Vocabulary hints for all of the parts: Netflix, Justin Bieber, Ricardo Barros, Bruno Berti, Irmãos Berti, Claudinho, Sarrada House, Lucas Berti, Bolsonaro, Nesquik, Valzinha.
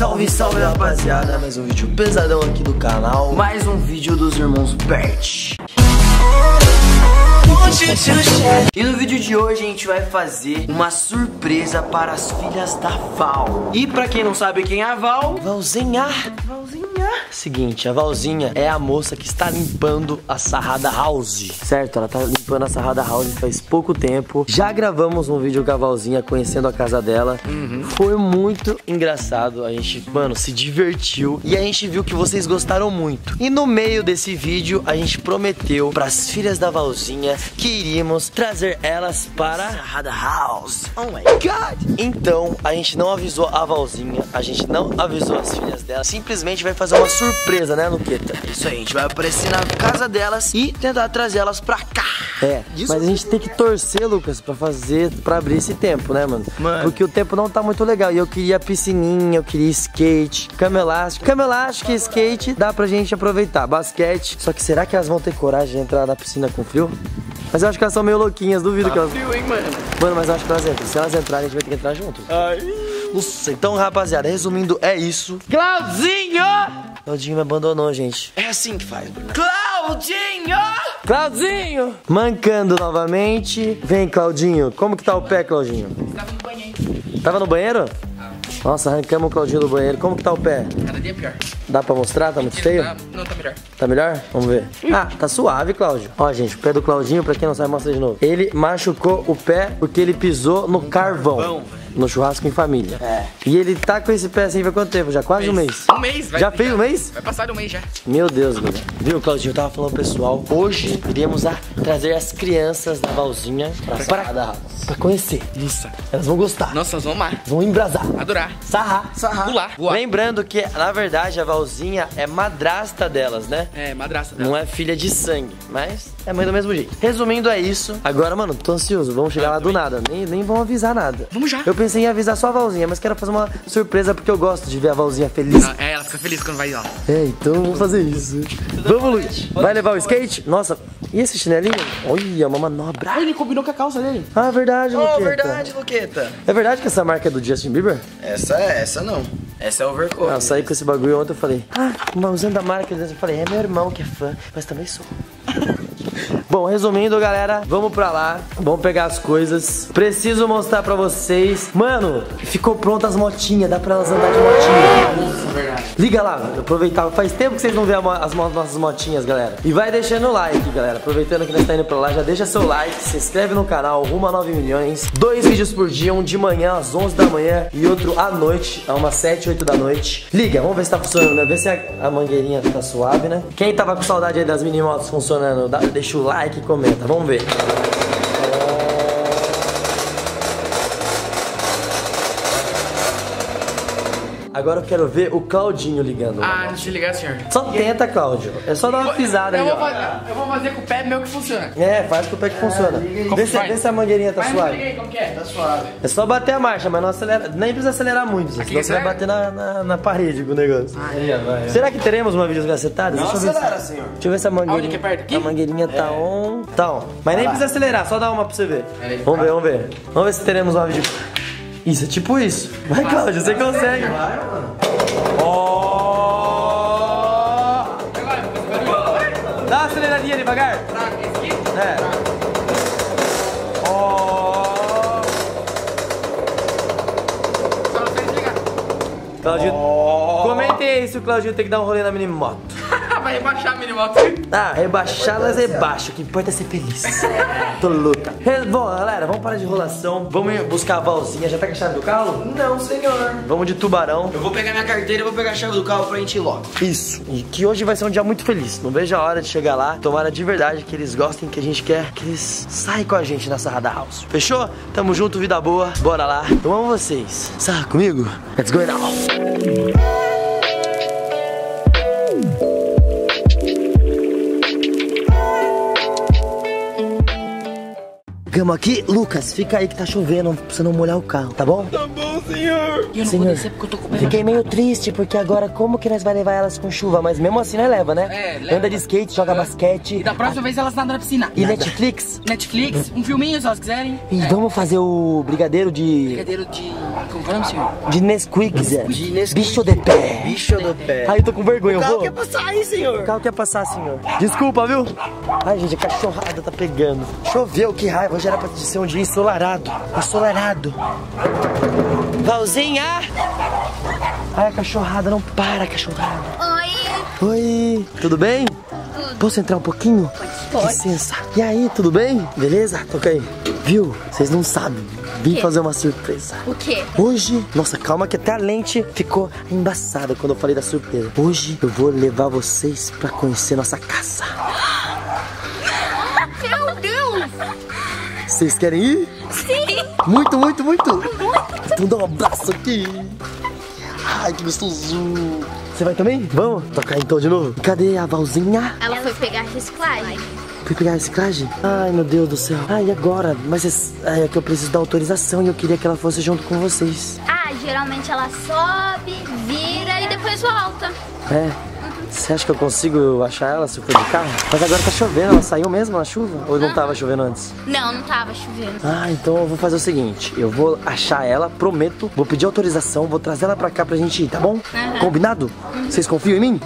Salve, salve rapaziada, mais um vídeo pesadão aqui do canal, mais um vídeo dos Irmãos Berti. E no vídeo de hoje a gente vai fazer uma surpresa para as filhas da Val. E pra quem não sabe quem é a Val, Valzinha. Seguinte, a Valzinha é a moça que está limpando a Sarrada House, certo? Ela tá limpando a Sarrada House faz pouco tempo. Já gravamos um vídeo com a Valzinha, conhecendo a casa dela. Foi muito engraçado, a gente, mano, se divertiu. E a gente viu que vocês gostaram muito. E no meio desse vídeo a gente prometeu pras filhas da Valzinha que iríamos trazer elas para Sarrada House. Oh my God! Então, a gente não avisou a Valzinha, a gente não avisou as filhas dela. Simplesmente vai fazer uma surpresa, né, Luqueta? Isso aí, a gente vai aparecer na casa delas e tentar trazer elas pra cá. É, mas a gente tem que torcer, Lucas, pra abrir esse tempo, né, mano? Porque o tempo não tá muito legal. E eu queria piscininha, eu queria skate, cama elástica. Cama elástica e skate dá pra gente aproveitar. Basquete. Só que será que elas vão ter coragem de entrar na piscina com frio? Mas eu acho que elas são meio louquinhas, duvido tá que elas... frio, hein, mano? Mano, mas eu acho que elas entram. Se elas entrarem, a gente vai ter que entrar junto. Ai. Nossa, então, rapaziada, resumindo, é isso. Claudinho! Claudinho me abandonou, gente. É assim que faz, Bruno. Claudinho! Mancando novamente. Vem, Claudinho. Como que tá o pé, Claudinho? Tava no banheiro. Tava no banheiro? Ah. Nossa, arrancamos o Claudinho do banheiro. Como que tá o pé? Cada dia pior. Dá pra mostrar? Tá muito feio? Não, tá melhor. Tá melhor? Vamos ver. Ah, tá suave, Cláudio. Ó, gente, o pé do Claudinho, pra quem não sabe, mostra de novo. Ele machucou o pé porque ele pisou no carvão. No churrasco em família. É. E ele tá com esse pé assim faz quanto tempo? Já quase um mês. Um mês, vai. Já fez um mês? Vai passar de um mês já. Meu Deus, mano. Viu, Claudinho? Eu tava falando, pessoal. Hoje iremos trazer as crianças da Valzinha pra conhecer. Isso. Elas vão gostar. Nossa, elas vão amar. Vão embrasar. Adorar. Sarrar. Pular. Voar. Lembrando que, na verdade, a Valzinha é madrasta delas, né? É, madrasta delas. Não é filha de sangue, mas é mãe do mesmo jeito. Resumindo, é isso. Agora, mano, tô ansioso. Vamos chegar lá do nada. Nem vão avisar nada. Vamos já. Eu pensei em avisar só a Valzinha, mas quero fazer uma surpresa porque eu gosto de ver a Valzinha feliz. Não, ela fica feliz quando vai lá. É, então vamos fazer isso. Vamos, Luiz. Vai levar o skate? Nossa, e esse chinelinho? Olha, uma manobra. Ele combinou com a calça dele. Ah, verdade, Luqueta. Oh, verdade, Luqueta. É verdade que essa marca é do Justin Bieber? Essa não. Essa é overcoat. Eu saí com esse bagulho ontem, eu falei, usando a marca, eu falei, é meu irmão que é fã, mas também sou. Bom, resumindo, galera, vamos pra lá. Vamos pegar as coisas. Preciso mostrar pra vocês. Mano, ficou pronta as motinhas. Dá pra elas andar de motinha. Isso, verdade. Liga lá, aproveitar. Faz tempo que vocês não vê as nossas motinhas, galera. E vai deixando o like, galera. Aproveitando que nós tá indo pra lá, já deixa seu like. Se inscreve no canal, rumo a 9 milhões. 2 vídeos por dia, um de manhã às 11 da manhã e outro à noite, a umas 7, 8 da noite. Liga, vamos ver se tá funcionando, né? Ver se a mangueirinha tá suave, né? Quem tava com saudade aí das mini motos funcionando, deixa o like. E comenta, vamos ver. Agora eu quero ver o Claudinho ligando. Ah, deixa eu ligar, senhor. Só tenta, Claudio. É só dar uma pisada aí, ó. Eu vou fazer com o pé meu que funciona. É, faz com o pé que funciona. Vê se a mangueirinha tá suave. Liga aí, como que é? Tá suave. É só bater a marcha, mas não acelera. Nem precisa acelerar muito, senão você vai bater na parede com o negócio. Vai. Será que teremos uma vídeo gacetada? Não acelera, senhor. Deixa eu ver se a mangueirinha... A mangueirinha tá on. Tá on. Mas nem precisa acelerar, só dá uma pra você ver. Vamos ver, vamos ver. Vamos ver se teremos uma vídeo... Isso, é tipo isso. Vai, Cláudio, você consegue. Vai, mano. Ó. Dá uma aceleradinha devagar. É. Ó. Só não sei desligar. Cláudio. Comente aí se o Cláudio tem que dar um rolê na minimoto. Vai rebaixar a minimoto. Ah, rebaixar, elas rebaixam. O que importa é ser feliz. Tô louca. Bom, galera, vamos parar de enrolação. Vamos buscar a Valzinha. Já tá com a chave do carro? Não, senhor. Vamos de tubarão. Eu vou pegar minha carteira e vou pegar a chave do carro pra gente ir logo. Isso. E que hoje vai ser um dia muito feliz. Não vejo a hora de chegar lá. Tomara de verdade que eles gostem, que a gente quer que eles saiam com a gente na Sarrada House. Fechou? Tamo junto, vida boa. Bora lá. Eu amo vocês. Sarra comigo? Let's go now. cama aqui. Lucas, fica aí que tá chovendo, pra você não molhar o carro, tá bom? Tá bom, senhor. Eu não vou descer porque eu tô com medo. Fiquei meio triste, porque agora como que nós vai levar elas com chuva? Mas mesmo assim, nós leva, né? É, leva. Anda de skate, joga basquete. E da próxima vez elas nadam na piscina. E nada. Netflix? Netflix, um filminho, se elas quiserem. E vamos fazer o brigadeiro de... Brigadeiro de... Como é o nome, senhor? De Nesquik, Zé. De Nesquik. Bicho de pé. Bicho do pé. Ai, eu tô com vergonha, eu vou. O carro quer passar aí, senhor. O carro quer passar, senhor. Desculpa, viu? Ai, gente, a cachorrada tá pegando. Choveu, que raiva. Hoje era pra ser um dia ensolarado. Ensolarado. Valzinha! Ai, a cachorrada não para, a cachorrada. Oi. Oi. Tudo bem? Tudo. Posso entrar um pouquinho? Pode. Licença. E aí, tudo bem? Beleza? Toca aí. Viu? Vocês não sabem. Vim fazer uma surpresa. O quê? Hoje, nossa, calma que até a lente ficou embaçada quando eu falei da surpresa. Hoje eu vou levar vocês pra conhecer nossa casa. Meu Deus! Vocês querem ir? Sim! Muito, muito, muito! Então dá um abraço aqui! Ai, que gostoso! Você vai também? Vamos tocar então de novo? Cadê a Valzinha? Ela foi pegar reciclagem. Fui pegar a reciclagem? Ai, meu Deus do céu. Ai, e agora? Mas é que eu preciso da autorização e eu queria que ela fosse junto com vocês. Ah, geralmente ela sobe, vira e depois volta. É? Você acha que eu consigo achar ela se eu for de carro? Mas agora tá chovendo, ela saiu mesmo na chuva? Ou não tava chovendo antes? Não, não tava chovendo. Ah, então eu vou fazer o seguinte, eu vou achar ela, prometo, vou pedir autorização, vou trazer ela pra cá pra gente ir, tá bom? Combinado? Vocês confiam em mim?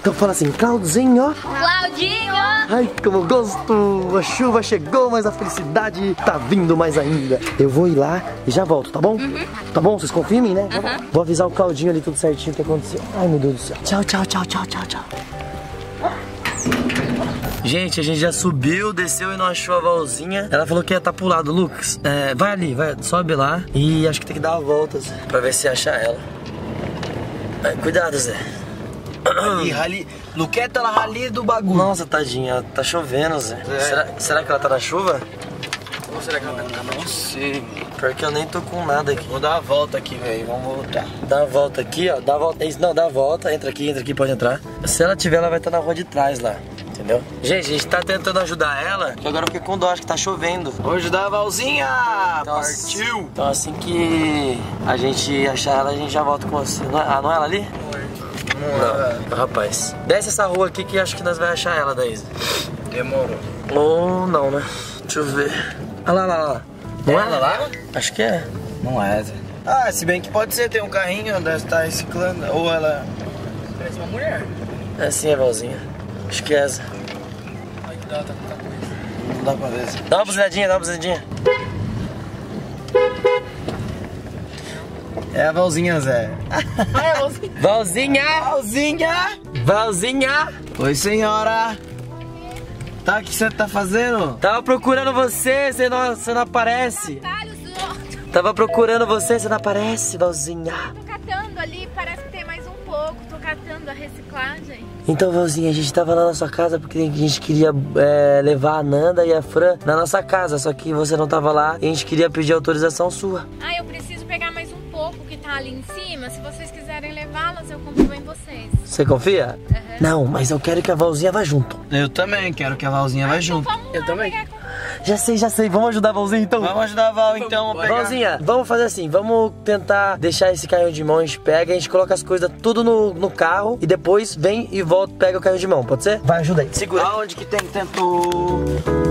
Então fala assim, Claudinho! Claudinho! Ai, como eu gosto! A chuva chegou, mas a felicidade tá vindo mais ainda. Eu vou ir lá e já volto, tá bom? Tá bom? Vocês confiam em mim, né? Vou avisar o Claudinho ali tudo certinho o que aconteceu. Ai, meu Deus do céu. Tchau, tchau, tchau, tchau, tchau, tchau. Gente, a gente já subiu, desceu e não achou a Valzinha. Ela falou que ia estar pro lado, Lucas. É, vai ali, vai, sobe lá. E acho que tem que dar uma volta, Zé, pra ver se achar ela. Vai, cuidado, Zé. Ali, Luqueta, ela rali do bagulho. Nossa, tadinha, tá chovendo, Zé. É. Será que ela tá na chuva? Ou será que ela tá na chuva? Não sei. Pior que eu nem tô com nada aqui. Vou dar uma volta aqui, velho. Vamos voltar. Dá uma volta aqui, ó. Dá a volta. Não, dá a volta. Entra aqui, pode entrar. Se ela tiver, ela vai estar na rua de trás lá. Entendeu? Gente, a gente tá tentando ajudar ela. E agora eu fiquei com dó, acho que tá chovendo. Vou ajudar a Valzinha! Então, partiu! Então assim que a gente achar ela, a gente já volta com você. Ah, não é ela ali? Não, rapaz. Desce essa rua aqui que acho que nós vai achar ela, daí. Demorou. Ou não, né? Deixa eu ver. Ah lá. Não é ela lá? Acho que é. Não é, Zé. Ah, se bem que pode ser, tem um carrinho onde ela está reciclando. Ou ela... Parece uma mulher. É sim, é Valzinha. Acho que é essa. Ai, que dá, tá com coisa. Não dá pra ver, Zé. Dá uma buzinadinha, dá uma buzinadinha. É a Valzinha, Zé. Valzinha! Valzinha! Valzinha! Oi, senhora! Tá, o que você tá fazendo? Tava procurando você não aparece. Tava procurando você não aparece, Valzinha. Tô catando ali, parece que tem mais um pouco. Tô catando a reciclagem. Então, Valzinha, a gente tava lá na sua casa porque a gente queria levar a Nanda e a Fran na nossa casa. Só que você não tava lá e a gente queria pedir autorização sua. Ah, eu preciso pegar mais um pouco que tá ali em cima. Se vocês quiserem levá-las, eu confio em vocês. Você confia? Uhum. Não, mas eu quero que a Valzinha vá junto. Eu também quero que a Valzinha vá junto. Então vamos lá, eu também. Já sei. Vamos ajudar a Valzinha então? Vamos ajudar a Val então a pegar. Valzinha, vamos fazer assim, vamos tentar deixar esse carrinho de mão, a gente pega, a gente coloca as coisas tudo no carro e depois vem e volta, pega o carrinho de mão, pode ser? Vai, ajuda aí. Segura. Aonde que tem tanto...